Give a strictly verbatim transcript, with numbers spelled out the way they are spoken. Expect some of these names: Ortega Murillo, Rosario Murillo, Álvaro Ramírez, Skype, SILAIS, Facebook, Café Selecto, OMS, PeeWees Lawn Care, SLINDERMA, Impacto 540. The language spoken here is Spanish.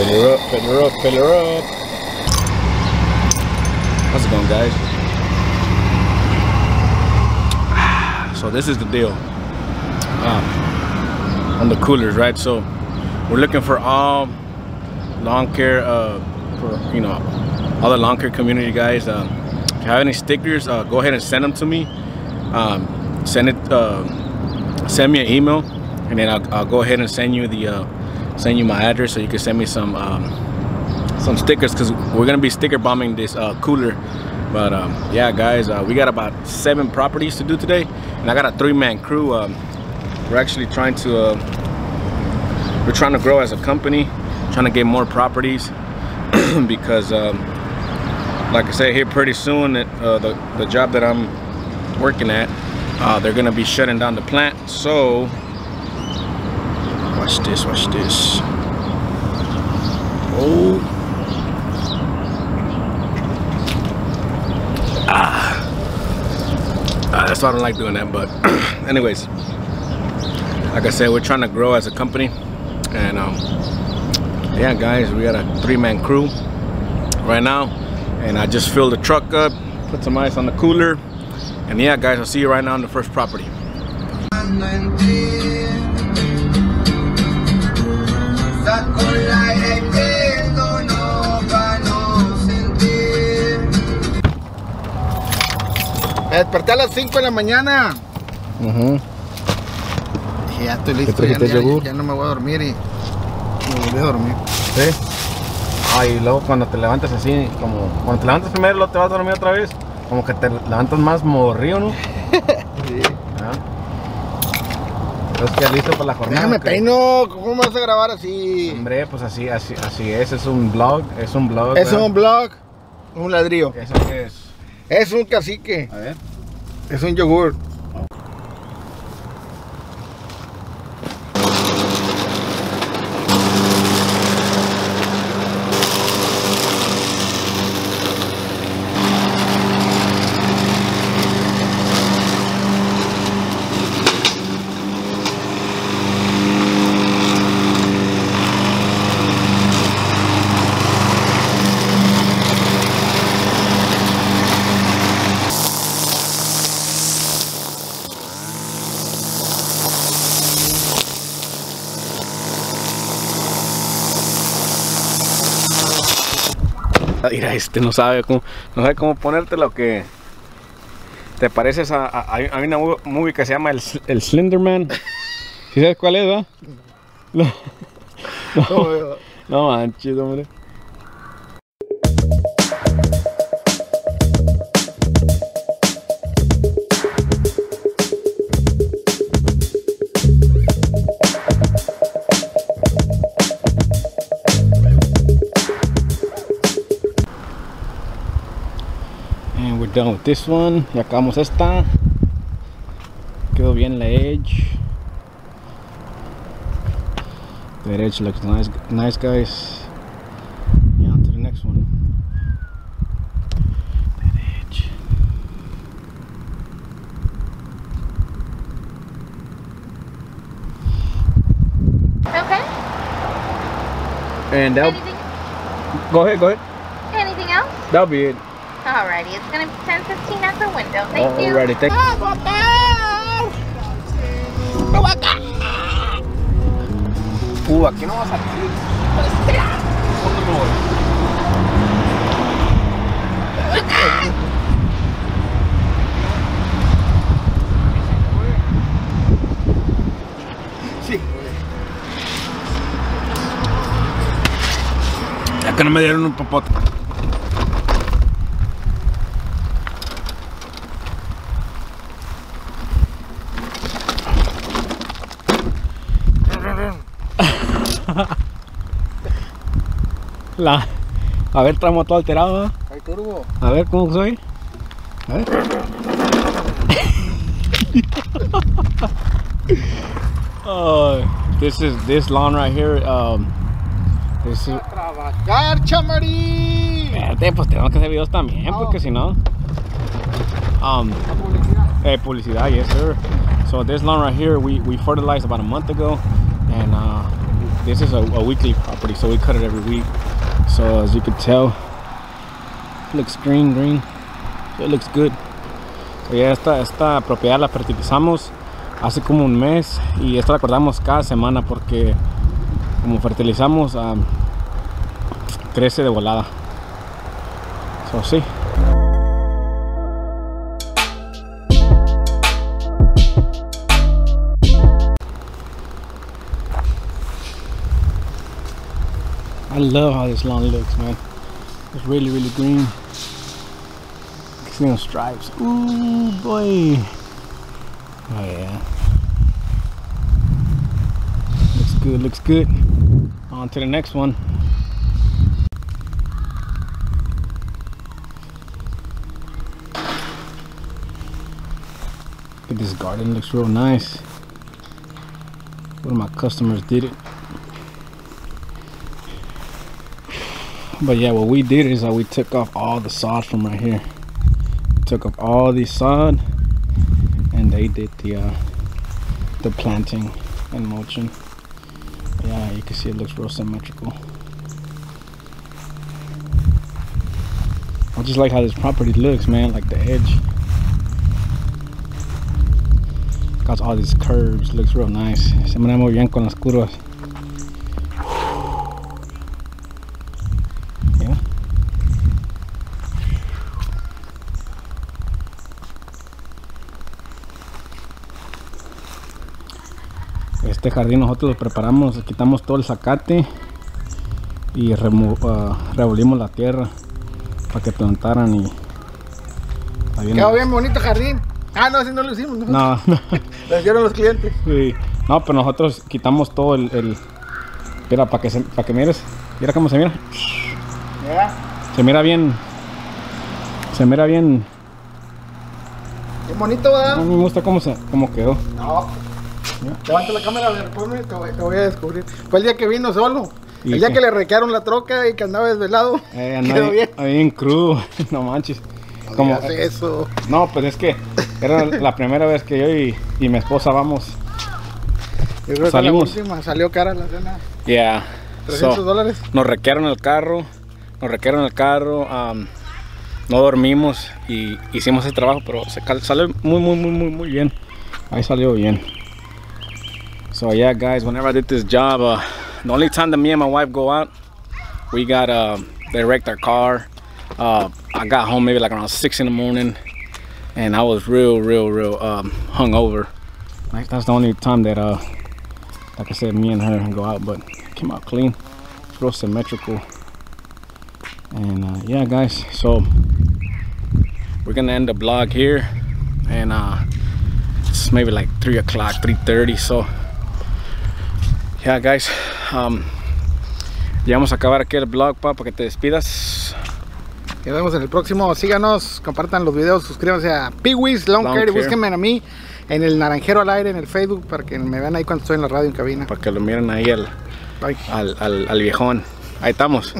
Fill her up, fill her up, fill her up. How's it going, guys? So this is the deal. Uh, on the coolers, right? So we're looking for all lawn care, uh, for, you know, all the lawn care community guys. Uh, if you have any stickers, uh, go ahead and send them to me. Um, send it. Uh, send me an email, and then I'll, I'll go ahead and send you the. Uh, send you my address so you can send me some um, some stickers, because we're gonna be sticker bombing this uh, cooler. But um, yeah guys, uh, we got about seven properties to do today, and I got a three-man crew. Um, we're actually trying to uh, we're trying to grow as a company, trying to get more properties because um, like I say, here pretty soon uh, the, the job that I'm working at, uh, they're gonna be shutting down the plant. So watch this, watch this. Oh. Ah. ah. That's why I don't like doing that, but anyways. Like I said, we're trying to grow as a company. And um, yeah, guys, we got a three-man crew right now. And I just filled the truck up, put some ice on the cooler. And yeah, guys, I'll see you right now on the first property. Me desperté a las cinco de la mañana. Uh-huh. Y ya estoy listo, ya, ya, ya no me voy a dormir y me volví a dormir. ¿Sí? Ay, y luego cuando te levantas así, como cuando te levantas primero, luego te vas a dormir otra vez, como que te levantas más morrío, ¿no? Sí. ¿Ah? Entonces, ¿ya listo para la jornada? Déjame peino, ¿cómo me vas a grabar así? Hombre, pues así, así, así es, es un blog, es un blog. Es ¿verdad? Un blog, un ladrillo. ¿Eso qué es? Es un cacique. A ver. Es un yogur. Oh. Mira, este no sabe cómo, no sabe cómo ponértelo, que te pareces a, a, a una movie que se llama El, el Slenderman. ¿Sí sabes cuál es, va? No, no, no manches, hombre. Done with this one. Ya acabamos esta. Quedó bien la edge. That edge looks nice, nice guys. Yeah, on to the next one. That edge. Okay. And that. Go ahead, go ahead. Anything else? That'll be it. Alrighty, it's gonna be ten fifteen at the window. Thank Alrighty, you. Alrighty, thank you. Uh, aquí no vas a sí. Ya que no me dieron un popote. La... A ver, tramo todo alterado. Hay turbo. A ver, ¿cómo soy? A ver. uh, this is this lawn right here. Um, this is... ¡Trabajar, chamarí! Espérate, pues tenemos que hacer videos también, oh. Porque si no. Um, publicidad. Eh, publicidad, yes, sir. So this lawn right here, we, we fertilized about a month ago. And uh, This is a, a weekly property, so we cut it every week. So as you can tell, it looks green, green. It looks good. So ya esta, esta propiedad la fertilizamos hace como un mes y esta la cortamos cada semana porque como fertilizamos um, crece de volada. So sí. I love how this lawn looks, man. It's really, really green. It's little stripes. Ooh, boy. Oh, yeah. Looks good, looks good. On to the next one. Look at this garden, looks real nice. One of my customers did it. But yeah, what we did is that we took off all the sod from right here. We took off all the sod and they did the uh, the planting and mulching. Yeah, you can see it looks real symmetrical. I just like how this property looks, man, like the edge. Got all these curves, looks real nice. Se me da muy bien con las curvas. Este jardín nosotros lo preparamos, quitamos todo el zacate y remo, uh, revolvimos la tierra para que plantaran y bien quedó bien bonito jardín. Ah, no, si no lo hicimos, no, no, no. Lo hicieron los clientes. Sí. No, pero nosotros quitamos todo el, el... mira, para que, se... para que mires, mira cómo se mira. Yeah. Se mira bien, se mira bien. Qué bonito, ¿verdad? No, me gusta cómo, se... cómo quedó. No. Yeah. Levanta la cámara, te voy a descubrir. Fue el día que vino solo. El día que le requearon la troca y que andaba desvelado. Eh, andaba bien, bien crudo, no manches. No, como eso. No, pues es que era la primera vez que yo y, y mi esposa vamos. Yo creo salimos. Que la última, salió cara la cena. Yeah. trescientos dólares. So, nos requearon el carro, nos requearon el carro, um, no dormimos y hicimos el trabajo, pero se salió muy, muy, muy, muy, muy bien. Ahí salió bien. So yeah, guys, whenever I did this job, uh, the only time that me and my wife go out, we got, uh, they wrecked our car. Uh, I got home maybe like around six in the morning and I was real, real, real um, hungover. Like, that's the only time that, uh, like I said, me and her go out, but came out clean, real symmetrical. And uh, yeah, guys, so we're gonna end the vlog here and uh, it's maybe like three o'clock, three thirty, so. Ya, yeah, guys, um, ya vamos a acabar aquí el vlog, pa, para que te despidas. Nos vemos en el próximo. Síganos, compartan los videos, suscríbanse a PeeWees Lawn Care. Búsquenme a mí en el Naranjero al Aire, en el Facebook, para que me vean ahí cuando estoy en la radio en cabina. Para que lo miren ahí al, al, al, al viejón. Ahí estamos.